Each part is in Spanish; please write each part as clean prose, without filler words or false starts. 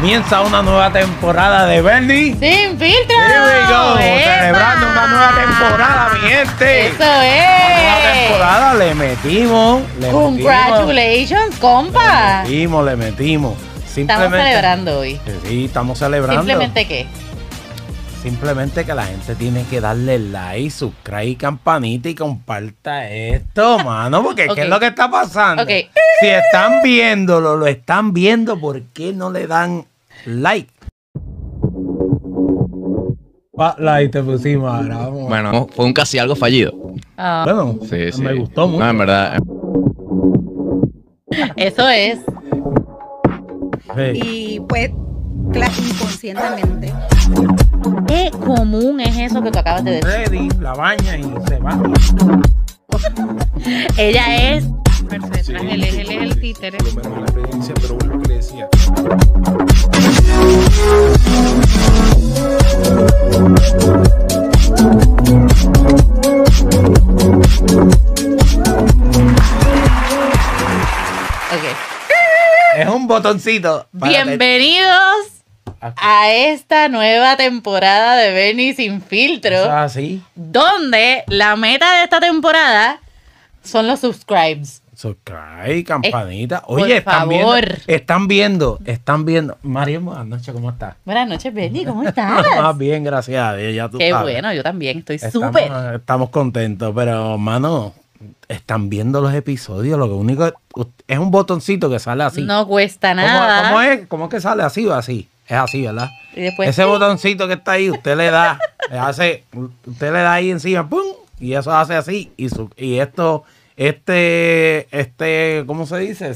Comienza una nueva temporada de Bernie Sin Filtro. Here we go. Celebrando una nueva temporada, mi gente. Eso es. Una nueva temporada, le metimos. Congratulations, compa. Le metimos. Estamos celebrando hoy. Sí, estamos celebrando. ¿Simplemente qué? Simplemente que la gente tiene que darle like, subscribe, campanita y comparta esto, mano, porque ¿qué es lo que está pasando? Si están viéndolo, lo están viendo, ¿por qué no le dan like? Like te pusimos ahora, vamos. Bueno, fue un casi algo fallido. Bueno, sí, me gustó mucho. No, en verdad. Eso es. Sí. Y pues, inconscientemente. Qué común es eso que tú acabas de decir. Ready, la baña y se va. Ella es. Sí, él es el títere. Por lo menos la experiencia, pero bueno, lo que le decía. Es un botoncito. Bienvenidos a esta nueva temporada de Bernie Sin Filtro. Ah, sí. Donde la meta de esta temporada son los subscribes. Subscribe, campanita. Oye, están viendo. Marien, buenas noches, ¿cómo estás? Buenas noches, Bernie, ¿cómo estás? Más bien, gracias a Dios, ya tú sabes. Qué bueno, yo también, estoy súper. Estamos contentos, pero, mano, están viendo los episodios, lo único es un botoncito que sale así. No cuesta nada. ¿Cómo es que sale así o así? Es así, ¿verdad? Y después, ese botoncito que está ahí, usted le da, usted le da ahí encima, ¡pum! Y eso hace así. Y ¿cómo se dice?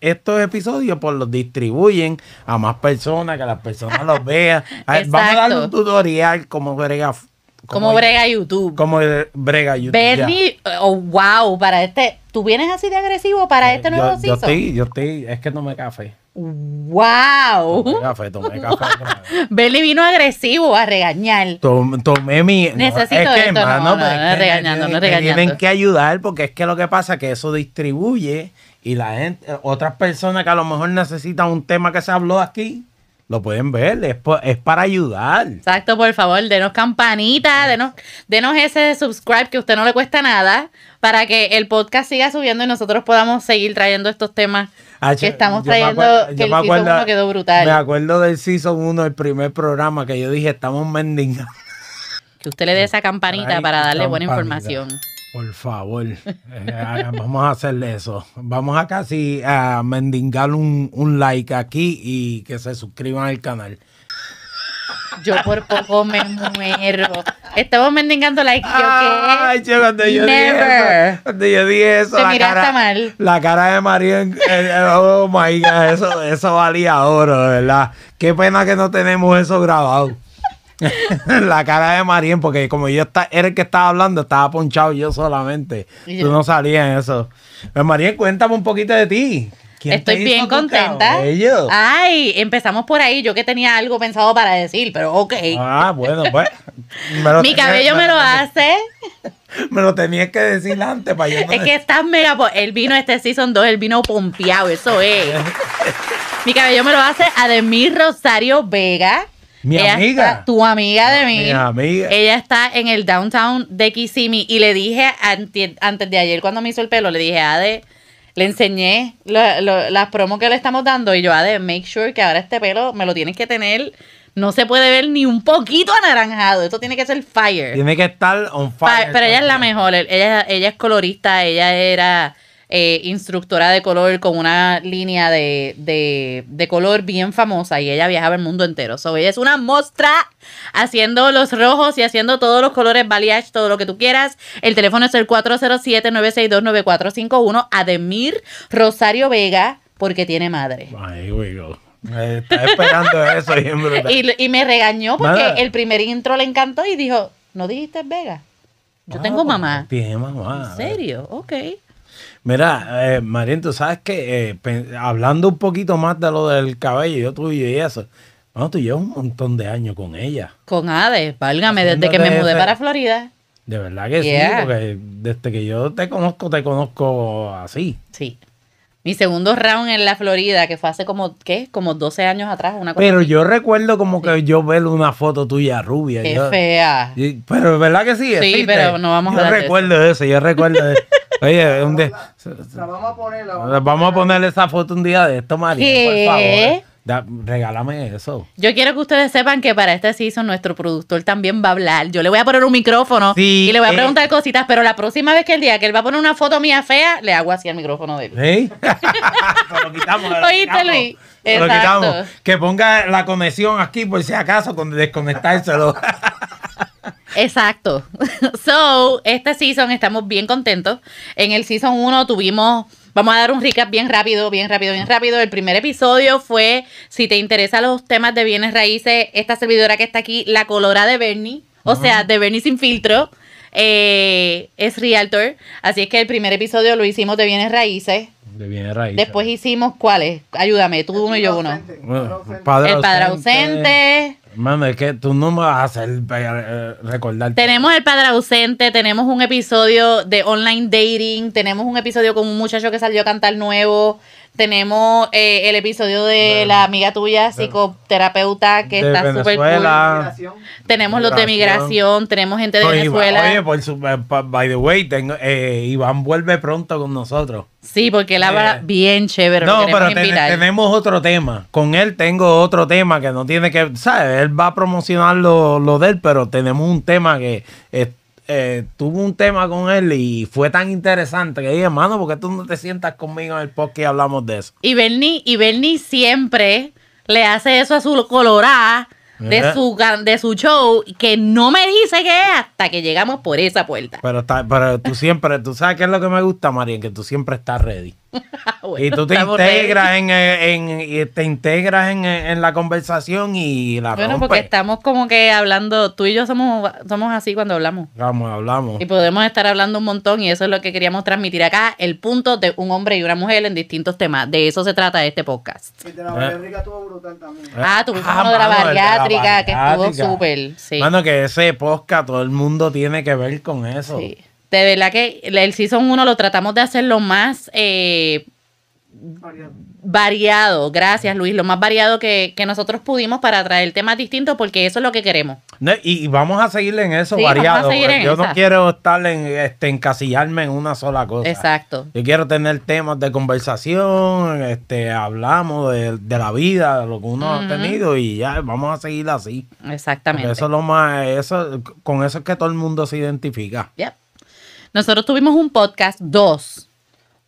Estos episodios pues los distribuyen a más personas, que las personas los vean. A ver, vamos a darle un tutorial como brega. Como brega YouTube. Como brega YouTube. Bernie, oh, wow, para este. ¿Tú vienes así de agresivo para este nuevo season? Yo estoy, es que tomé café. ¡Wow! Tomé café. Bernie vino agresivo a regañar. Tomé mi. No, regañando. Tienen que ayudar porque es que lo que pasa es que eso distribuye y la gente, otras personas que a lo mejor necesitan un tema que se habló aquí, lo pueden ver. Es para ayudar. Exacto, por favor, denos campanita, denos ese subscribe que a usted no le cuesta nada, para que el podcast siga subiendo y nosotros podamos seguir trayendo estos temas que estamos trayendo. El season 1 quedó brutal. Me acuerdo del season 1, el primer programa, que yo dije, estamos mendigando. Que usted le dé esa campanita para darle buena información. Por favor, vamos a hacerle eso. Vamos a casi a mendigar un like aquí y que se suscriban al canal. Yo por poco me muero. Estamos mendigando like. Cuando yo dije eso, la cara de Marien, oh my God, eso valía oro, de verdad. Qué pena que no tenemos eso grabado. La cara de Marien, porque como era el que estaba hablando, estaba ponchado yo solamente. Tú no salías en eso. Pero Marien, cuéntame un poquito de ti. Estoy bien contenta. Ay, empezamos por ahí. Yo que tenía algo pensado para decir, pero ok. Ah, bueno, pues. Mi cabello me lo hace. Me lo tenías que decir antes para yo. Es que estás mega. Él vino este season 2, él vino pompeado, eso es. Mi cabello me lo hace Ademir Rosario Vega. Tu amiga. Ella está en el downtown de Kissimmee. Y le dije antes de ayer, cuando me hizo el pelo, le dije, Ade, le enseñé las promos que le estamos dando. Y yo, Ade, make sure que ahora este pelo me lo tienes que tener. No se puede ver ni un poquito anaranjado. Esto tiene que ser fire. Tiene que estar on fire. Pero ella es la mejor. Ella es colorista. Ella era instructora de color con una línea de color bien famosa y ella viajaba el mundo entero. So, ella es una mostra haciendo los rojos y haciendo todos los colores, balayage, todo lo que tú quieras. El teléfono es el 407-962-9451. Ademir Rosario Vega, porque tiene madre. Ahí we go. Está esperando eso. Y me regañó porque el primer intro le encantó y dijo, ¿no dijiste Vega? Yo tengo mamá. Tiene mamá. ¿En serio? Ok. Mira, Marien, tú sabes que hablando un poquito más de lo del cabello, yo tuyo y eso, bueno, tú llevas un montón de años con ella. Con Ade, válgame, desde que me mudé para Florida. De verdad que sí, porque desde que yo te conozco así. Sí. Mi segundo round en la Florida, que fue hace como, ¿qué? Como 12 años atrás. Una cosa pero así. Yo recuerdo como sí. que yo ver una foto tuya rubia. Qué yo, fea. Y, pero ¿verdad que sí? Sí, pero no vamos yo a hablar recuerdo de eso. Yo recuerdo eso. Oye, un día... La vamos a poner. Vamos a poner esa foto un día de esto, Marien. ¿Qué? Por favor. Regálame eso. Yo quiero que ustedes sepan que para este season nuestro productor también va a hablar. Yo le voy a poner un micrófono sí, y le voy a preguntar cositas, pero la próxima vez que el día que él va a poner una foto mía fea, le hago así el micrófono de él. ¿Eh? Lo quitamos. ¿Oíste, Luis? Lo quitamos. Que ponga la conexión aquí por si acaso con desconectárselo. Exacto. So, este season estamos bien contentos. En el season 1 tuvimos... Vamos a dar un recap bien rápido. El primer episodio fue, si te interesan los temas de bienes raíces, esta servidora que está aquí, la colora de Bernie, o sea, de Bernie Sin Filtro, es realtor. Así es que el primer episodio lo hicimos de bienes raíces. Después hicimos, ¿cuáles? Ayúdame, tú uno y yo uno. El padre ausente. Mano, es que tú no me vas a hacer recordar. Tenemos el padre ausente, tenemos un episodio de online dating, tenemos un episodio con un muchacho que salió a cantar nuevo, tenemos el episodio de la amiga tuya, psicoterapeuta, que está súper cool. Tenemos los de migración, tenemos gente de Venezuela. Oye, by the way, Iván vuelve pronto con nosotros. Sí, porque él habla bien chévere. No, pero tenemos otro tema. Con él tengo otro tema que no tiene que... ¿Sabes? Él va a promocionar lo de él, pero tenemos un tema que... tuvo un tema con él y fue tan interesante que dije, hermano, ¿por qué tú no te sientas conmigo en el podcast y hablamos de eso? Y Bernie siempre le hace eso a su colorada de su show, que no me dice que es hasta que llegamos por esa puerta. Pero tú siempre, tú sabes qué es lo que me gusta, Marien, que tú siempre estás ready. Bueno, y tú te integras en la conversación y la rompes. Bueno, porque estamos como que hablando, tú y yo somos así cuando hablamos. Hablamos. Y podemos estar hablando un montón y eso es lo que queríamos transmitir acá, el punto de un hombre y una mujer en distintos temas. De eso se trata este podcast. Y de la bariátrica estuvo brutal también. Ah, tuvimos uno de la bariátrica que estuvo súper. Sí. Mano, que ese podcast todo el mundo tiene que ver con eso. Sí. De verdad que el Season 1 lo tratamos de hacer lo más variado. Gracias, Luis. Lo más variado que nosotros pudimos para traer temas distintos porque eso es lo que queremos. No, y vamos a seguirle en eso, sí, variado. Yo no quiero estar encasillarme en una sola cosa. Exacto. Yo quiero tener temas de conversación, hablamos de la vida, de lo que uno ha tenido y ya vamos a seguir así. Exactamente. Porque eso es lo más, con eso es que todo el mundo se identifica. Yep. Nosotros tuvimos un podcast,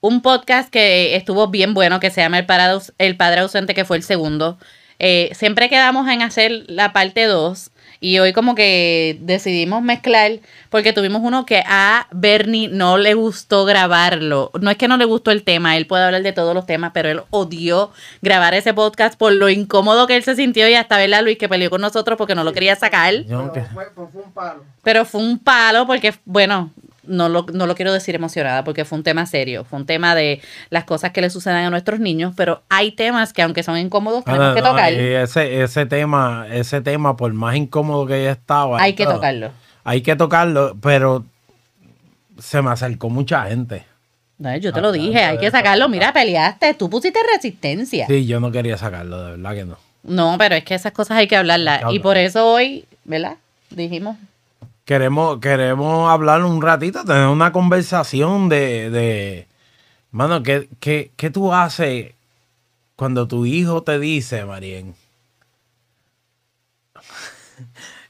un podcast que estuvo bien bueno, que se llama El Padre Ausente, que fue el segundo. Siempre quedamos en hacer la parte 2 y hoy como que decidimos mezclar porque tuvimos uno que a Bernie no le gustó grabarlo. No es que no le gustó el tema, él puede hablar de todos los temas, pero él odió grabar ese podcast por lo incómodo que él se sintió y hasta verla Luis que peleó con nosotros porque no lo quería sacar. Pero fue un palo. Pero fue un palo porque, bueno... No lo quiero decir emocionada porque fue un tema serio, fue un tema de las cosas que le suceden a nuestros niños, pero hay temas que aunque son incómodos tenemos que tocar. Ese tema, por más incómodo que ella estaba, hay que tocarlo. Hay que tocarlo, pero se me acercó mucha gente. No, yo te lo dije, hay que sacarlo. Mira, peleaste, tú pusiste resistencia. Sí, yo no quería sacarlo, de verdad que no. No, pero es que esas cosas hay que hablarlas. Y por eso hoy, ¿verdad? Dijimos... Queremos hablar un ratito, tener una conversación de mano, ¿qué tú haces cuando tu hijo te dice, Marien?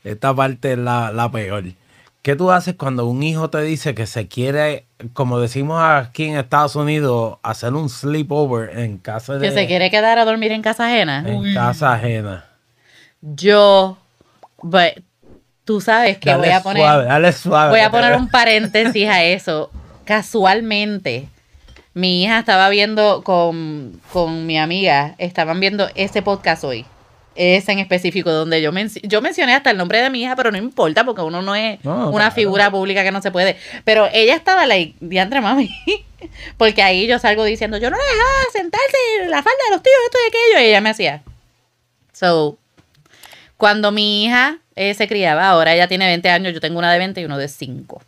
Esta parte es la peor. ¿Qué tú haces cuando un hijo te dice que se quiere, como decimos aquí en Estados Unidos, hacer un sleepover en casa de... Que se quiere quedar a dormir en casa ajena. En casa ajena. Tú sabes que dale, voy a poner suave, dale suave, voy a poner un paréntesis a eso. Casualmente, mi hija estaba viendo con mi amiga, estaban viendo ese podcast hoy. Ese en específico, donde yo mencioné hasta el nombre de mi hija, pero no importa, porque uno no es una figura pública que no se puede. Pero ella estaba like, diantre mami, porque ahí yo salgo diciendo, yo no la dejaba sentarse en la falda de los tíos, esto y aquello, y ella me hacía. So, cuando mi hija... se criaba, ahora ella tiene 20 años, yo tengo una de 20 y uno de 5.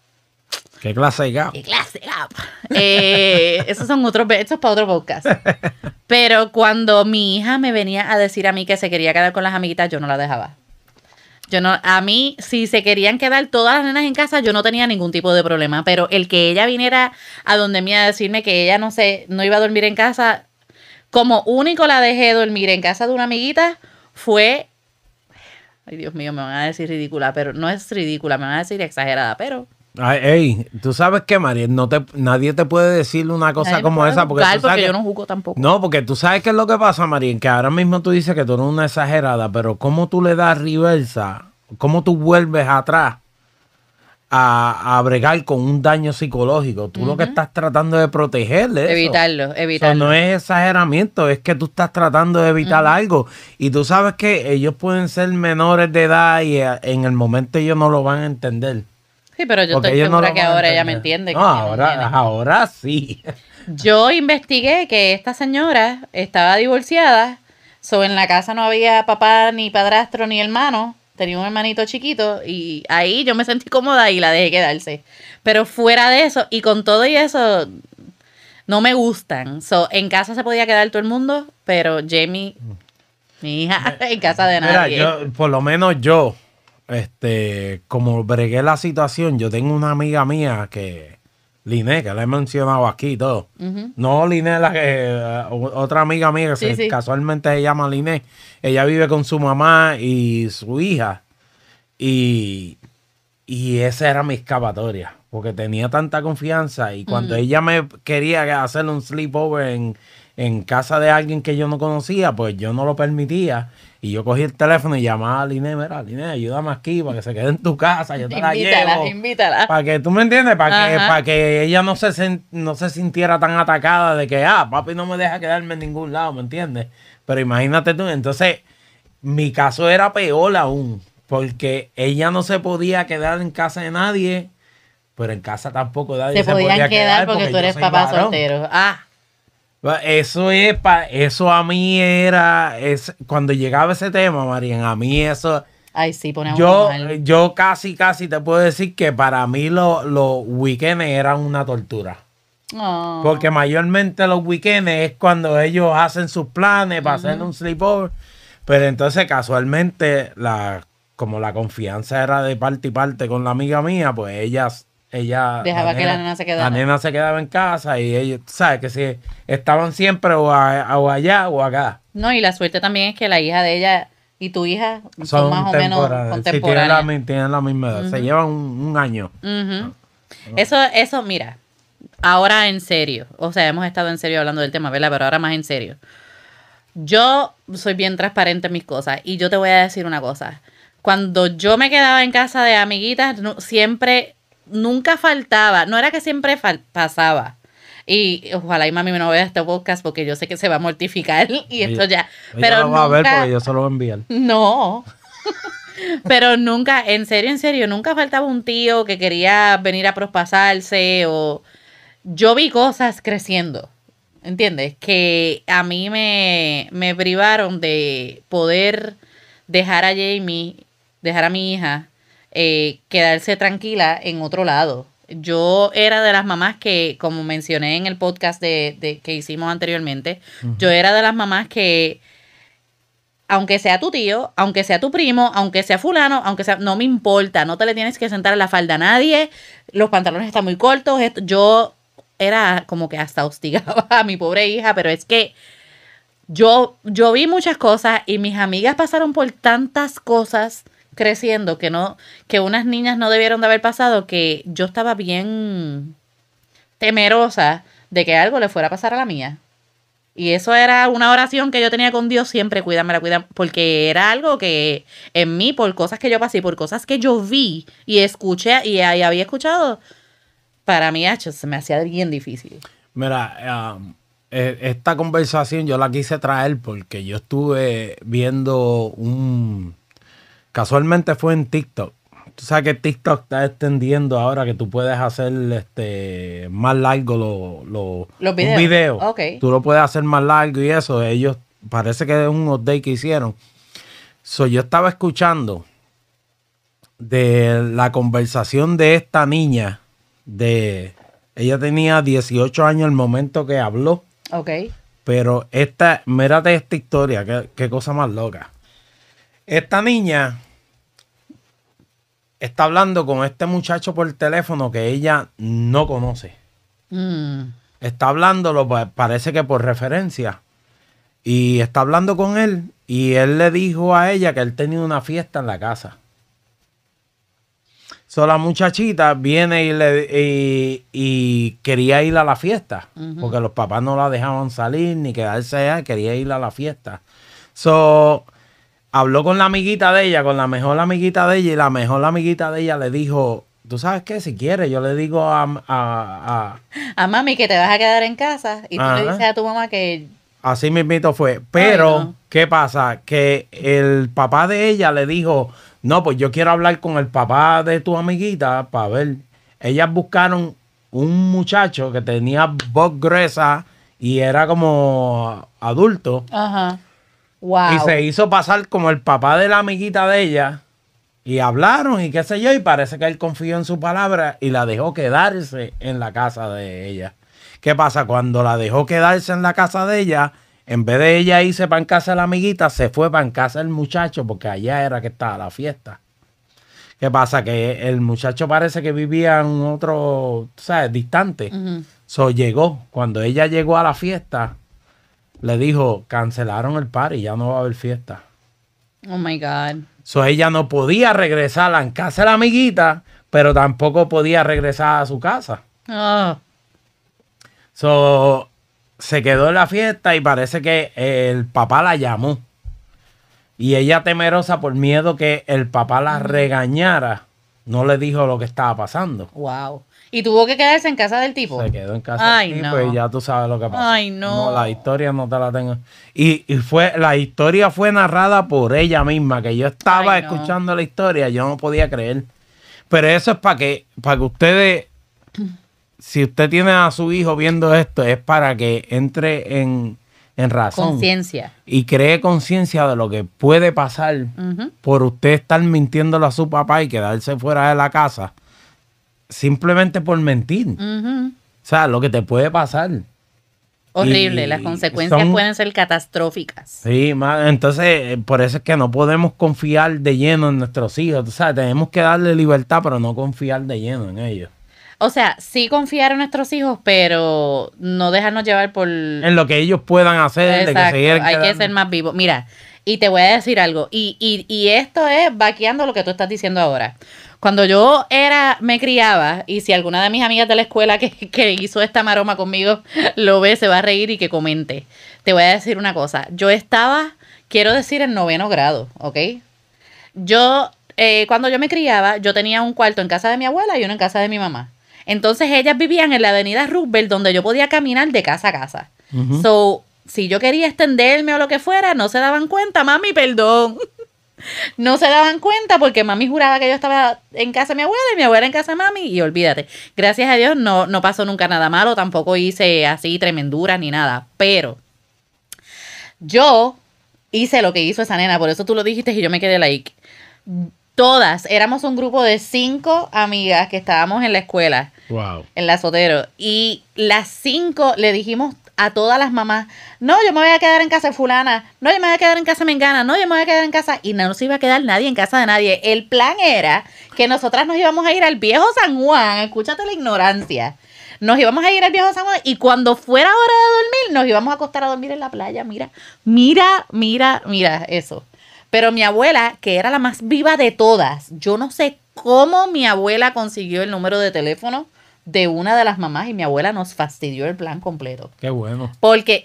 ¡Qué clase gap! ¡Qué clase gap! Esos son otros, esto es para otro podcast. Pero cuando mi hija me venía a decir a mí que se quería quedar con las amiguitas, yo no la dejaba. Yo no, a mí, si se querían quedar todas las nenas en casa, yo no tenía ningún tipo de problema. Pero el que ella viniera a donde mía a decirme que ella no iba a dormir en casa, como único la dejé dormir en casa de una amiguita, fue... Ay, Dios mío, me van a decir ridícula, pero no es ridícula, me van a decir exagerada, pero... Ay, ey, tú sabes qué, Marien, nadie te puede decir una cosa como esa. Porque, tú sabes porque que, yo no juzgo tampoco. No, porque tú sabes qué es lo que pasa, Marien, que ahora mismo tú dices que tú eres una exagerada, pero ¿cómo tú le das reversa? ¿Cómo tú vuelves atrás a bregar con un daño psicológico? Tú lo que estás tratando de protegerle eso. Evitarlo. O sea, no es exageramiento, es que tú estás tratando de evitar algo. Y tú sabes que ellos pueden ser menores de edad y en el momento ellos no lo van a entender. Sí, pero yo estoy segura que ahora ella me entiende. No, ahora sí. Yo investigué que esta señora estaba divorciada, en la casa no había papá, ni padrastro, ni hermano, tenía un hermanito chiquito y ahí yo me sentí cómoda y la dejé quedarse. Pero fuera de eso, y con todo y eso, no me gustan. En casa se podía quedar todo el mundo, pero Jamie, mi hija, en casa de nadie. Mira, por lo menos yo... como bregué la situación, yo tengo una amiga mía que, Liné, que la he mencionado aquí y todo. No Liné, la que, otra amiga mía que casualmente se llama Liné. Ella vive con su mamá y su hija. Y esa era mi escapatoria, porque tenía tanta confianza. Y cuando ella me quería hacer un sleepover en casa de alguien que yo no conocía, pues yo no lo permitía. Y yo cogí el teléfono y llamaba a Liné, mira, Liné, ayúdame aquí para que se quede en tu casa, yo te la llevo. Invítala. Para que, ¿tú me entiendes? Para que ella no se sintiera tan atacada de que, papi no me deja quedarme en ningún lado, ¿me entiendes? Pero imagínate tú, entonces, mi caso era peor aún, porque ella no se podía quedar en casa de nadie, pero en casa tampoco nadie se podía quedar porque tú eres papá soltero. Eso a mí era, cuando llegaba ese tema, Marien, a mí eso... Ay, sí, ponemos mal. Yo casi te puedo decir que para mí los weekends eran una tortura. Oh. Porque mayormente los weekends es cuando ellos hacen sus planes para hacer un sleepover. Pero entonces casualmente, como la confianza era de parte y parte con la amiga mía, pues ella dejaba que la nena se quedara. La nena se quedaba en casa y ellos, ¿sabes? Que si estaban siempre o allá o acá. No, y la suerte también es que la hija de ella y tu hija son más o menos contemporáneas. Sí, tienen la misma edad. Se llevan un año. Eso, mira, ahora en serio. O sea, hemos estado en serio hablando del tema, ¿verdad? Pero ahora más en serio. Yo soy bien transparente en mis cosas y yo te voy a decir una cosa. Cuando yo me quedaba en casa de amiguitas, nunca faltaba, no era que siempre pasaba. Y ojalá y mami no vea este podcast porque yo sé que se va a mortificar y esto ya. Pero no va a ver porque yo se lo voy a enviar. No. Pero nunca, en serio, nunca faltaba un tío que quería venir a prospasarse o... Yo vi cosas creciendo, ¿entiendes? Que a mí me privaron de poder dejar a Jamie, dejar a mi hija... quedarse tranquila en otro lado. Yo era de las mamás que, como mencioné en el podcast que hicimos anteriormente, yo era de las mamás que, aunque sea tu tío, aunque sea tu primo, aunque sea fulano, no me importa, no te le tienes que sentar en la falda a nadie, los pantalones están muy cortos, yo era como que hasta hostigaba a mi pobre hija, pero es que yo vi muchas cosas y mis amigas pasaron por tantas cosas creciendo, que unas niñas no debieron de haber pasado, que yo estaba bien temerosa de que algo le fuera a pasar a la mía. Y eso era una oración que yo tenía con Dios siempre, cuídamela, porque era algo que en mí, por cosas que yo pasé, por cosas que yo vi y escuché y había escuchado, para mí se me hacía bien difícil. Mira, esta conversación yo la quise traer porque yo estuve viendo casualmente fue en TikTok. Tú sabes que TikTok está extendiendo ahora que tú puedes hacer más largo los videos. Un video. Okay. Tú lo puedes hacer más largo y eso. Ellos, parece que es un update que hicieron. Yo estaba escuchando de la conversación de esta niña de... Ella tenía 18 años al momento que habló. Ok. Pero esta... Mírate esta historia. Qué cosa más loca. Esta niña está hablando con este muchacho por teléfono que ella no conoce. Mm. Está hablándolo, parece que por referencia. Y está hablando con él. Y él le dijo a ella que él tenía una fiesta en la casa. So, la muchachita viene y quería ir a la fiesta. Uh-huh. Porque los papás no la dejaban salir ni quedarse allá. Quería ir a la fiesta. So, habló con la amiguita de ella, con la mejor amiguita de ella. Y la mejor amiguita de ella le dijo... Tú sabes qué, si quieres, yo le digo a mami que te vas a quedar en casa y tú le dices a tu mamá que... Así mismito fue. Pero, ay, no. ¿Qué pasa? Que el papá de ella le dijo, no, pues yo quiero hablar con el papá de tu amiguita para ver. Ellas buscaron un muchacho que tenía voz gruesa y era como adulto. Ajá. Wow. Y se hizo pasar como el papá de la amiguita de ella. Y hablaron y qué sé yo, y parece que él confió en su palabra y la dejó quedarse en la casa de ella. ¿Qué pasa? Cuando la dejó quedarse en la casa de ella, en vez de ella irse para en casa de la amiguita, se fue para en casa del muchacho porque allá era que estaba la fiesta. ¿Qué pasa? Que el muchacho parece que vivía en otro, ¿sabes? Distante. Uh-huh. So, llegó. Cuando ella llegó a la fiesta, le dijo, cancelaron el party, ya no va a haber fiesta. Oh, my God. So, ella no podía regresar a la casa de la amiguita, pero tampoco podía regresar a su casa. Oh. So, se quedó en la fiesta y parece que el papá la llamó. Y ella, temerosa por miedo que el papá la regañara, no le dijo lo que estaba pasando. Wow. ¿Y tuvo que quedarse en casa del tipo? Se quedó en casa del tipo y ya tú sabes lo que pasó. Ay, no. No, la historia no te la tengo. Y fue, la historia fue narrada por ella misma, que yo estaba escuchando la historia, yo no podía creer. Pero eso es para que ustedes, si usted tiene a su hijo viendo esto, es para que entre en razón. Conciencia. Y cree conciencia de lo que puede pasar por usted estar mintiéndolo a su papá y quedarse fuera de la casa. Simplemente por mentir. O sea, lo que te puede pasar. Horrible. Y las consecuencias pueden ser catastróficas. Sí, entonces, por eso es que no podemos confiar de lleno en nuestros hijos. O sea, tenemos que darle libertad, pero no confiar de lleno en ellos. O sea, sí confiar en nuestros hijos, pero no dejarnos llevar por... En lo que ellos puedan hacer. Exacto, hay que ser más vivos. Mira, y te voy a decir algo. Y esto es vaqueando lo que tú estás diciendo ahora. Cuando yo me criaba, y si alguna de mis amigas de la escuela que hizo esta maroma conmigo lo ve, se va a reír y que comente. Te voy a decir una cosa. Yo estaba, quiero decir, en 9º grado, ¿ok? Yo, cuando yo me criaba, yo tenía un cuarto en casa de mi abuela y uno en casa de mi mamá. Entonces, ellas vivían en la avenida Roosevelt, donde yo podía caminar de casa a casa. So, si yo quería extenderme o lo que fuera, no se daban cuenta. Mami, perdón. No se daban cuenta porque mami juraba que yo estaba en casa de mi abuela y mi abuela en casa de mami y olvídate. Gracias a Dios no pasó nunca nada malo, tampoco hice así tremenduras ni nada, pero yo hice lo que hizo esa nena, por eso tú lo dijiste y yo me quedé like. Todas, éramos un grupo de 5 amigas que estábamos en la escuela, en la Sotero, y las 5 le dijimos a todas las mamás, no, yo me voy a quedar en casa de fulana, no, yo me voy a quedar en casa de mengana, no, yo me voy a quedar en casa, y no se iba a quedar nadie en casa de nadie. El plan era que nosotras nos íbamos a ir al viejo San Juan, escúchate la ignorancia, nos íbamos a ir al viejo San Juan y cuando fuera hora de dormir nos íbamos a acostar a dormir en la playa, mira eso. Pero mi abuela, que era la más viva de todas, yo no sé cómo mi abuela consiguió el número de teléfono de una de las mamás y mi abuela nos fastidió el plan completo. Qué bueno. Porque,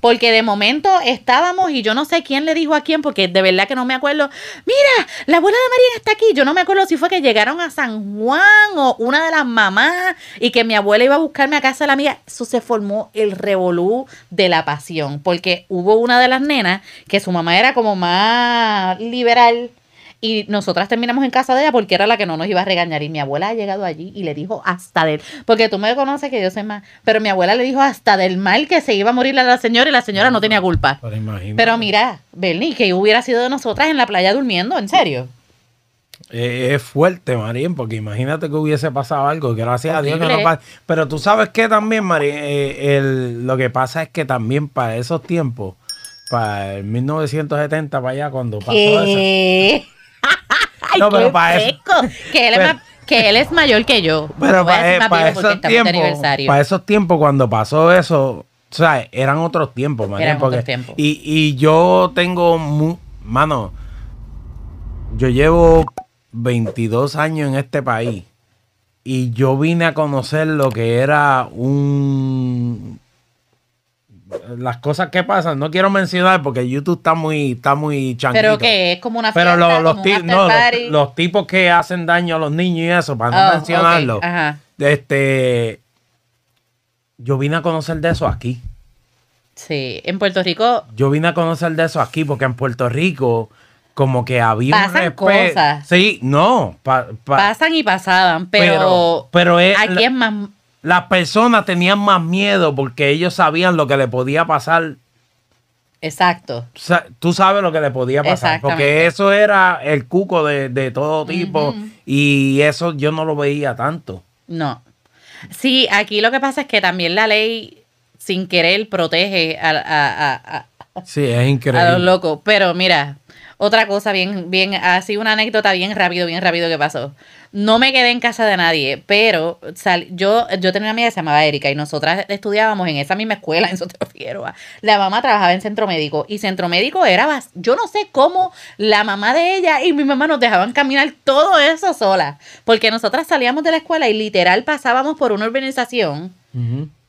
porque de momento estábamos y yo no sé quién le dijo a quién, porque de verdad que no me acuerdo. Mira, la abuela de Marien está aquí. Yo no me acuerdo si fue que llegaron a San Juan o una de las mamás y que mi abuela iba a buscarme a casa de la amiga. Eso se formó el revolú de la pasión, porque hubo una de las nenas que su mamá era como más liberal. Y nosotras terminamos en casa de ella porque era la que no nos iba a regañar. Y mi abuela ha llegado allí y le dijo hasta del... Porque tú me conoces que yo soy más... Pero mi abuela le dijo hasta del mal que se iba a morir a la señora y la señora no tenía culpa. Pero mira, Bernie, que hubiera sido de nosotras en la playa durmiendo, en serio. Es fuerte, Marien, porque imagínate que hubiese pasado algo, gracias a Dios que no pasa. Pero tú sabes que también, Marien, lo que pasa es que también para esos tiempos, para el 1970 para allá, cuando pasó eso. No, pero para eso. Que él es mayor que yo. Pero para esos tiempos, cuando pasó eso, o sea, eran otros tiempos, Marien. Eran otros tiempos. Y yo tengo, mano, yo llevo 22 años en este país y yo vine a conocer lo que era las cosas que pasan. No quiero mencionar porque YouTube está muy chanquito. Pero que es como una fiesta, pero los tipos que hacen daño a los niños y eso, para no mencionarlo. Okay. Ajá. Yo vine a conocer de eso aquí. Sí, en Puerto Rico. Yo vine a conocer de eso aquí porque en Puerto Rico como que había pasan cosas. Sí, no. Pasan y pasaban, pero aquí es más. Las personas tenían más miedo porque ellos sabían lo que le podía pasar. Exacto. Tú sabes lo que le podía pasar. Porque eso era el cuco de todo tipo. Y eso yo no lo veía tanto. No. Sí, aquí lo que pasa es que también la ley, sin querer, protege sí, es increíble. A los locos. Pero mira, otra cosa bien, así una anécdota bien rápido que pasó. No me quedé en casa de nadie, pero yo tenía una amiga que se llamaba Erika y nosotras estudiábamos en esa misma escuela, en Sotero Figueroa. La mamá trabajaba en Centro Médico y Centro Médico era, yo no sé cómo la mamá de ella y mi mamá nos dejaban caminar todo eso sola, porque nosotras salíamos de la escuela y literal pasábamos por una urbanización.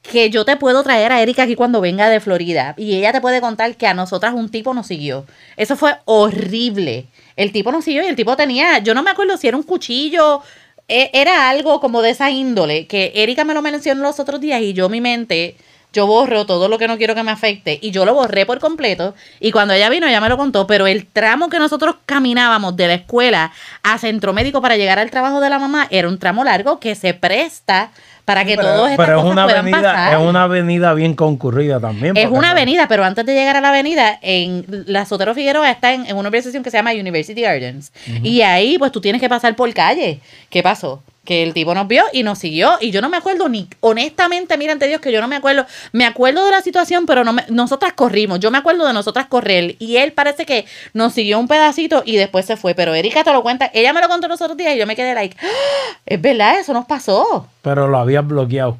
Que yo te puedo traer a Erika aquí cuando venga de Florida y ella te puede contar que a nosotras un tipo nos siguió. Eso fue horrible. El tipo nos siguió y el tipo tenía, yo no me acuerdo si era un cuchillo, era algo como de esa índole, que Erika me lo mencionó los otros días y yo mi mente, yo borro todo lo que no quiero que me afecte y yo lo borré por completo y cuando ella vino ella me lo contó, pero el tramo que nosotros caminábamos de la escuela a Centro Médico para llegar al trabajo de la mamá era un tramo largo que se presta para que todos estas cosas puedan pasar. Es una avenida bien concurrida también. Es una avenida, pero antes de llegar a la avenida, en la Sotero Figueroa está en una organización que se llama University Gardens. Y ahí, pues, tú tienes que pasar por calle. ¿Qué pasó? Que el tipo nos vio y nos siguió. Y yo no me acuerdo ni, honestamente, mira, ante Dios, que yo no me acuerdo. Me acuerdo de la situación, pero nosotras corrimos. Yo me acuerdo de nosotras correr. Y él parece que nos siguió un pedacito y después se fue. Pero Erika te lo cuenta. Ella me lo contó los otros días y yo me quedé like, ¡ah! Es verdad, eso nos pasó. Pero lo habías bloqueado.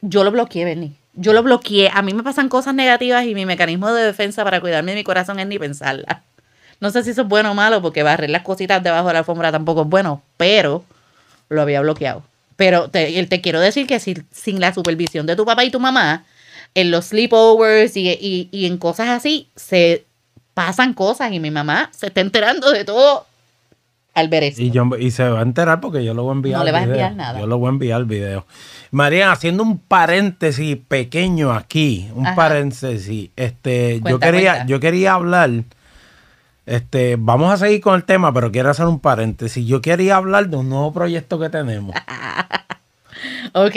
Yo lo bloqueé, Bernie. Yo lo bloqueé. A mí me pasan cosas negativas y mi mecanismo de defensa para cuidarme de mi corazón es ni pensarla. No sé si eso es bueno o malo, porque barrer las cositas debajo de la alfombra tampoco es bueno, pero lo había bloqueado. Pero te quiero decir que sin la supervisión de tu papá y tu mamá, en los sleepovers y en cosas así, se pasan cosas y mi mamá se está enterando de todo al ver eso. Y se va a enterar porque yo lo voy a enviar. No le vas a enviar nada. Yo lo voy a enviar el video. Marien, haciendo un paréntesis pequeño aquí, un paréntesis, yo quería hablar. Vamos a seguir con el tema, pero quiero hacer un paréntesis. Yo quería hablar de un nuevo proyecto que tenemos. Ok.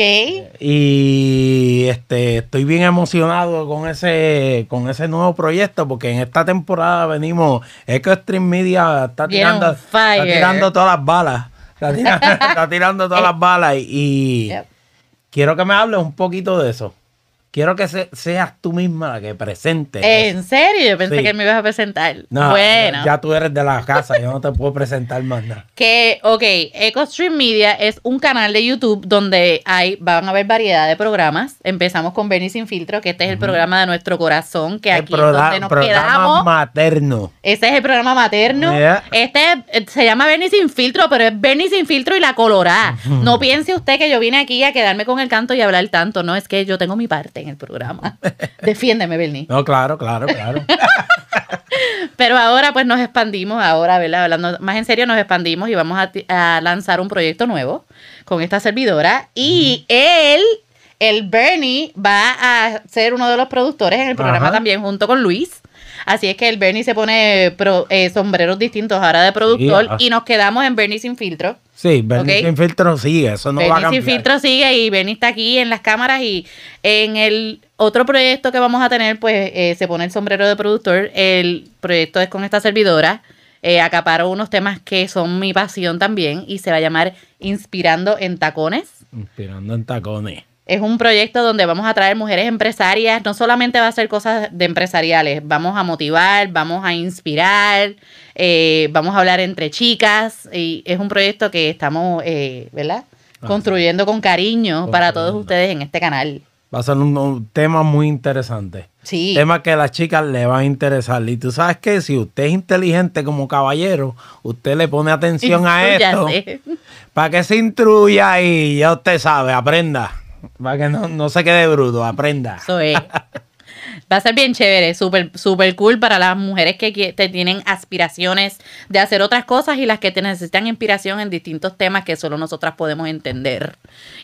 Y estoy bien emocionado con ese nuevo proyecto, porque en esta temporada venimos, EcoStream Media está tirando todas las balas. Está tirando todas las balas. Y quiero que me hables un poquito de eso. Quiero que seas tú misma la que presente. ¿En serio? Yo pensé que me ibas a presentar. No, bueno. Ya tú eres de la casa, yo no te puedo presentar más nada. EcoStream Media es un canal de YouTube donde van a haber variedad de programas. Empezamos con Bernie Sin Filtro, que este es el programa de nuestro corazón, que aquí es donde nos quedamos. El programa materno. Ese es el programa materno. Yeah. Se llama Bernie Sin Filtro, pero es Bernie Sin Filtro y la colorá. No piense usted que yo vine aquí a quedarme con el canto y hablar tanto. No, es que yo tengo mi parte en el programa. Defiéndeme, Bernie. No, claro. Pero ahora pues nos expandimos, ¿verdad? Hablando más en serio, nos expandimos y vamos a lanzar un proyecto nuevo con esta servidora y el Bernie va a ser uno de los productores en el programa también junto con Luis. Así es que el Bernie se pone sombreros distintos ahora de productor y nos quedamos en Bernie Sin Filtro. Sí, Bernie Sin Filtro sigue, eso no va a cambiar. Bernie Sin Filtro sigue y Bernie está aquí en las cámaras y en el otro proyecto que vamos a tener, pues se pone el sombrero de productor. El proyecto es con esta servidora. acaparó unos temas que son mi pasión también y se va a llamar Inspirando en Tacones. Inspirando en Tacones. Es un proyecto donde vamos a traer mujeres empresarias. No solamente va a ser cosas de empresariales, vamos a motivar, vamos a inspirar, vamos a hablar entre chicas. Y es un proyecto que estamos, ¿verdad? Construyendo con cariño para todos ustedes en este canal. Va a ser un tema muy interesante. Sí. Tema que a las chicas le va a interesar. Y tú sabes que si usted es inteligente como caballero, usted le pone atención a esto para que se instruya y ya usted sabe, aprenda. Para que no se quede bruto, aprenda. Eso es. Va a ser bien chévere, súper super cool para las mujeres que tienen aspiraciones de hacer otras cosas y las que te necesitan inspiración en distintos temas que solo nosotras podemos entender.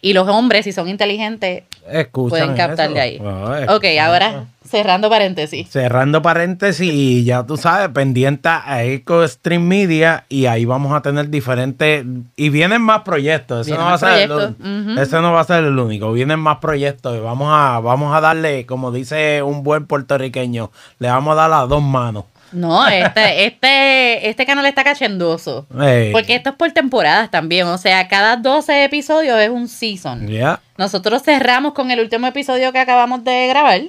Y los hombres, si son inteligentes, pueden captar de ahí. Oh, ok, ahora cerrando paréntesis. Cerrando paréntesis y ya tú sabes, pendiente a EcoStream Media y ahí vamos a tener diferentes... Y vienen más proyectos, eso no va a ser el, ese no va a ser el único, vienen más proyectos y vamos a darle, como dice un buen puertorriqueño, le vamos a dar las dos manos. No, este canal está cachendoso. Hey. Porque esto es por temporadas también. O sea, cada 12 episodios es un season. Yeah. Nosotros cerramos con el último episodio que acabamos de grabar.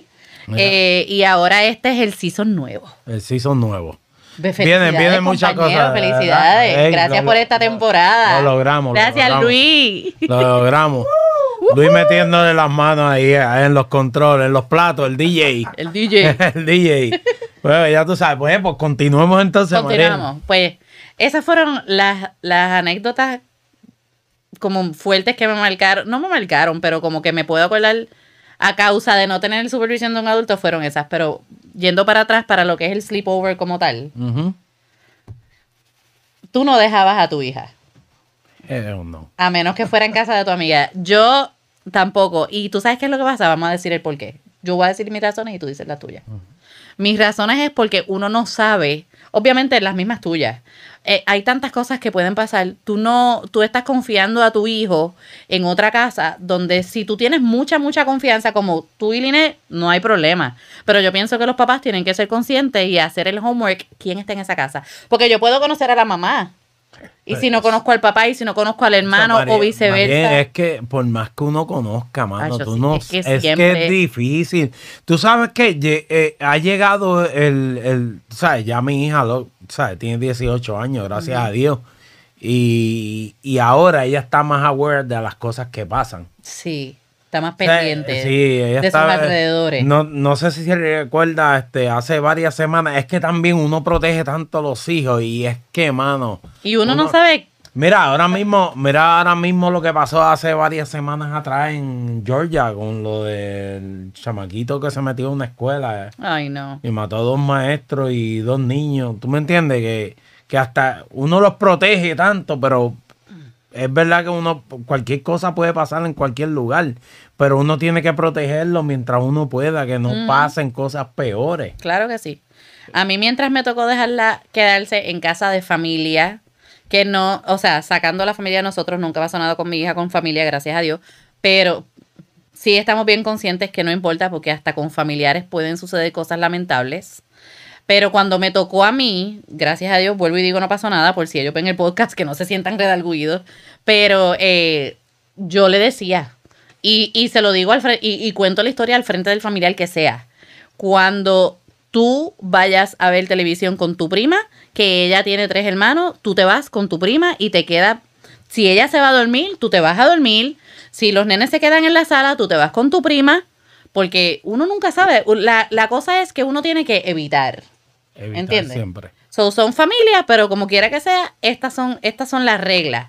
Yeah. Y ahora este es el season nuevo. El season nuevo. Vienen muchas cosas. Felicidades. Hey, gracias por esta temporada. Lo logramos. Gracias, Luis. Lo logramos. Luis metiéndole las manos ahí en los controles, en los platos, el DJ. El DJ. El DJ. Bueno, ya tú sabes, pues continuemos entonces. Continuamos. Marien. Pues esas fueron las anécdotas como fuertes que me marcaron. No me marcaron, pero como que me puedo acordar a causa de no tener supervisión de un adulto fueron esas. Pero yendo para atrás para lo que es el sleepover como tal. Tú no dejabas a tu hija. No. A menos que fuera en casa de tu amiga. Yo tampoco. Y tú sabes qué es lo que pasa. Vamos a decir el por qué. Yo voy a decir mis razones y tú dices las tuyas. Mis razones es porque uno no sabe. Obviamente las mismas tuyas. Hay tantas cosas que pueden pasar. Tú estás confiando a tu hijo en otra casa donde si tú tienes mucha confianza como tú y Liné, no hay problema. Pero yo pienso que los papás tienen que ser conscientes y hacer el homework. ¿Quién está en esa casa? Porque yo puedo conocer a la mamá. Y si no conozco al papá y si no conozco al hermano o viceversa. Marien, es que por más que uno conozca, mano, es que es difícil. Tú sabes que ha llegado sabes, ya mi hija, sabes, tiene 18 años, gracias a Dios. Y ahora ella está más aware de las cosas que pasan. Sí. Está más pendiente de sus alrededores. No sé si se recuerda, hace varias semanas. Es que también uno protege tanto a los hijos. Y es que, mano. Y uno no sabe. Mira ahora mismo lo que pasó hace varias semanas atrás en Georgia con lo del chamaquito que se metió en una escuela. Ay, no. Y mató a dos maestros y dos niños. ¿Tú me entiendes? Que hasta uno los protege tanto, pero. Es verdad que cualquier cosa puede pasar en cualquier lugar, pero uno tiene que protegerlo mientras uno pueda, que no pasen cosas peores. Claro que sí. A mí mientras me tocó dejarla quedarse en casa de familia, que no, o sea, sacando a la familia de nosotros, nunca pasó nada con mi hija, con familia, gracias a Dios, pero sí estamos bien conscientes que no importa porque hasta con familiares pueden suceder cosas lamentables. Pero cuando me tocó a mí, gracias a Dios, vuelvo y digo no pasó nada, por si ellos ven el podcast, que no se sientan redalguidos, pero yo le decía, y se lo digo al frente, y cuento la historia al frente del familiar que sea, cuando tú vayas a ver televisión con tu prima, que ella tiene 3 hermanos, tú te vas con tu prima y te quedas, si ella se va a dormir, tú te vas a dormir, si los nenes se quedan en la sala, tú te vas con tu prima, porque uno nunca sabe, la cosa es que uno tiene que evitar. ¿Entiendes? Siempre. Son familias, pero como quiera que sea, estas son las reglas.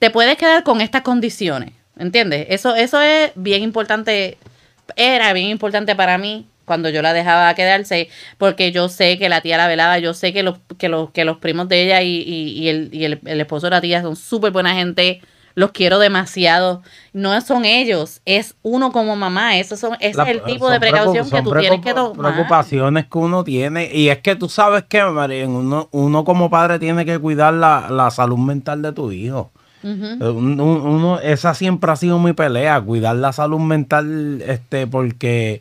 Te puedes quedar con estas condiciones, ¿entiendes? Eso es bien importante, era bien importante para mí cuando yo la dejaba quedarse, porque yo sé que la tía la velaba, yo sé que los primos de ella y el esposo de la tía son súper buena gente. Los quiero demasiado. No son ellos, es uno como mamá. Ese es el tipo de precaución que tú tienes que tomar. Preocupaciones que uno tiene. Y es que tú sabes que, Marien, uno como padre tiene que cuidar la salud mental de tu hijo. Esa siempre ha sido mi pelea, cuidar la salud mental, porque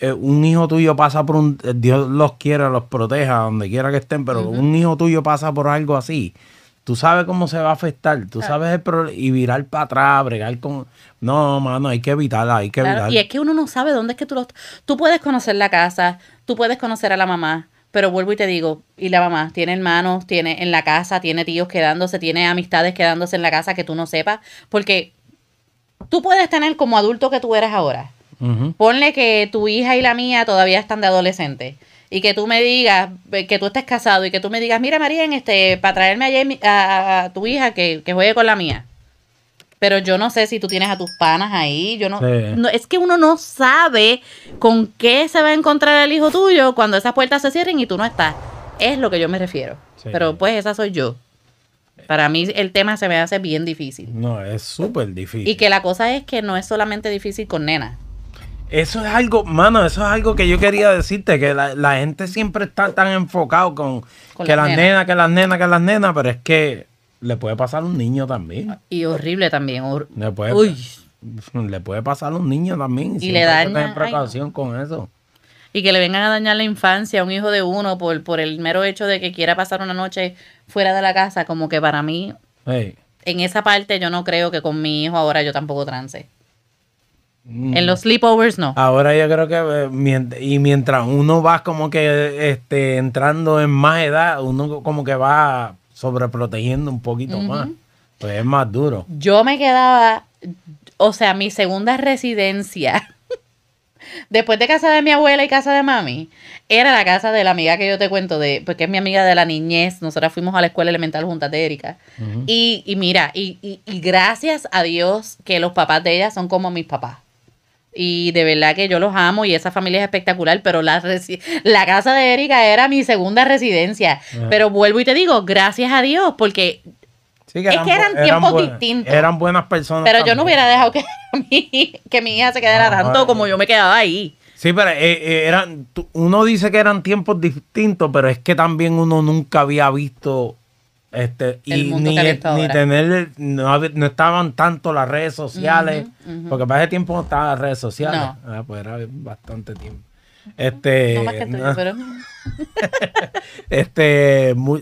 un hijo tuyo pasa por un... Dios los quiera, los proteja, donde quiera que estén, pero un hijo tuyo pasa por algo así. Tú sabes cómo se va a afectar, tú sabes el problema, y virar para atrás, bregar con... No, mano, hay que evitarla, hay que evitarla. Y es que uno no sabe dónde es que tú los... Tú puedes conocer la casa, tú puedes conocer a la mamá, pero vuelvo y te digo, y la mamá tiene hermanos, tiene en la casa, tiene tíos quedándose, tiene amistades quedándose en la casa que tú no sepas, porque tú puedes tener como adulto que tú eres ahora. Ponle que tu hija y la mía todavía están de adolescentes. Y que tú me digas, que tú estés casado y que tú me digas, mira Marien, para traerme a tu hija que juegue con la mía. Pero yo no sé si tú tienes a tus panas ahí. Yo no, no, es que uno no sabe con qué se va a encontrar el hijo tuyo cuando esas puertas se cierren y tú no estás. Es lo que yo me refiero. Sí. Pero pues esa soy yo. Para mí el tema se me hace bien difícil. No, es súper difícil. Y que la cosa es que no es solamente difícil con nenas. Eso es algo, mano, eso es algo que yo quería decirte, que la gente siempre está tan enfocado con que las nenas, pero es que le puede pasar a un niño también. Y horrible también. Le puede pasar a un niño también. Y le da precaución con eso. Y que le vengan a dañar la infancia a un hijo de uno por el mero hecho de que quiera pasar una noche fuera de la casa, como que para mí, en esa parte yo no creo que con mi hijo ahora yo tampoco trance. En los sleepovers no. Ahora yo creo que mientras uno va como que entrando en más edad, uno como que va sobreprotegiendo un poquito más. Pues es más duro. Yo me quedaba, o sea, mi segunda residencia, después de casa de mi abuela y casa de mami, era la casa de la amiga que yo te cuento, porque es mi amiga de la niñez. Nosotras fuimos a la escuela elemental juntas de Erika. Y mira, y gracias a Dios que los papás de ella son como mis papás. Y de verdad que yo los amo y esa familia es espectacular, pero la casa de Erika era mi segunda residencia. Pero vuelvo y te digo, gracias a Dios, porque sí, que eran tiempos distintos. Eran buenas personas. Pero yo no hubiera dejado que mi hija se quedara tanto como yo me quedaba ahí. Sí, pero uno dice que eran tiempos distintos, pero es que también uno nunca había visto... no estaban tanto las redes sociales, porque para ese tiempo no estaban las redes sociales, pues era bastante tiempo.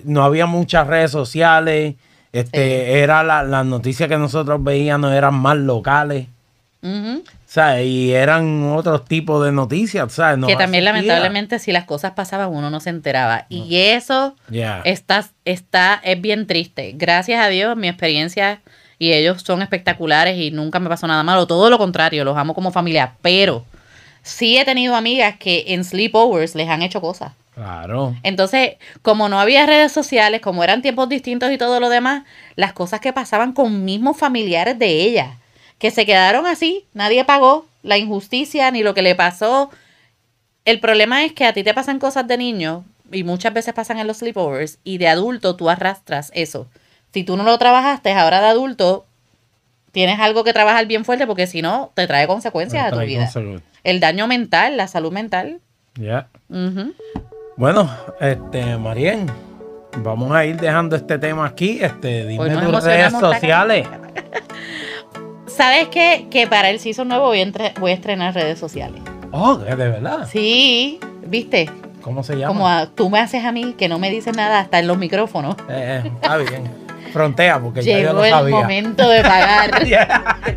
No había muchas redes sociales, era las noticias que nosotros veíamos eran más locales. ¿Sabes? Y eran otros tipos de noticias, ¿sabes? No, que también lamentablemente si las cosas pasaban uno no se enteraba. Y eso es bien triste. Gracias a Dios mi experiencia y ellos son espectaculares y nunca me pasó nada malo. Todo lo contrario, los amo como familia. Pero sí he tenido amigas que en sleepovers les han hecho cosas. Claro. Entonces, como no había redes sociales, como eran tiempos distintos y todo lo demás, las cosas que pasaban con mismos familiares de ellas, que se quedaron así, nadie pagó la injusticia ni lo que le pasó. El problema es que a ti te pasan cosas de niño y muchas veces pasan en los sleepovers y de adulto tú arrastras eso. Si tú no lo trabajaste, ahora de adulto tienes algo que trabajar bien fuerte porque si no te trae consecuencias a tu vida. El daño mental, la salud mental. Ya. Bueno, Marien, vamos a ir dejando este tema aquí. Dime tus redes sociales. ¿Sabes qué? Que para el season nuevo voy a estrenar redes sociales. Oh, ¿de verdad? Sí, ¿viste? ¿Cómo se llama? Como tú me haces a mí, que no me dices nada hasta en los micrófonos. Está bien. Frontea, porque ya yo lo sabía. Llegó el momento de pagar.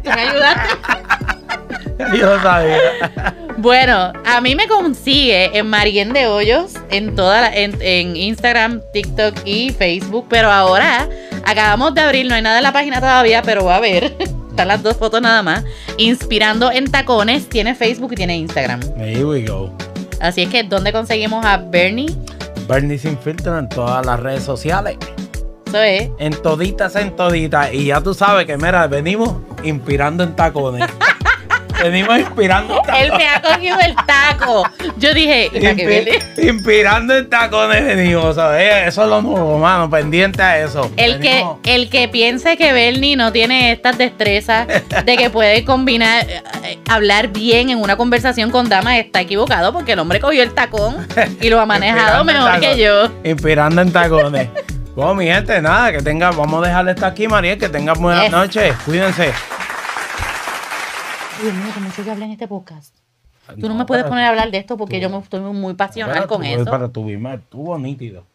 ¿Tú me ayudaste? Yo lo sabía. Bueno, a mí me consigue en Marien de Hoyos, en Instagram, TikTok y Facebook. Pero ahora acabamos de abrir, no hay nada en la página todavía, pero va a haber. Están las dos fotos nada más. Inspirando en Tacones tiene Facebook y tiene Instagram. Here we go. Así es que, ¿dónde conseguimos a Bernie? Bernie Sin Filtro en todas las redes sociales. Eso es. En toditas. Y ya tú sabes que, mira, venimos inspirando en tacones. Venimos inspirando en tacones. Él me ha cogido el taco. Yo dije, inspirando en tacones venimos, ¿sabes? Eso es lo nuevo, mano, pendiente a eso. El que piense que Bernie no tiene estas destrezas de que puede combinar, hablar bien en una conversación con damas, está equivocado porque el hombre cogió el tacón y lo ha manejado mejor que yo. Inspirando en tacones. Bueno, mi gente, nada, vamos a dejarle esto aquí, Marien, que tengan buenas noches. Cuídense. Dios mío, cómo se habla en este podcast. Tú no, me puedes poner a hablar de esto porque yo me estoy muy pasional con eso. Para tu bimar, estuvo nítido.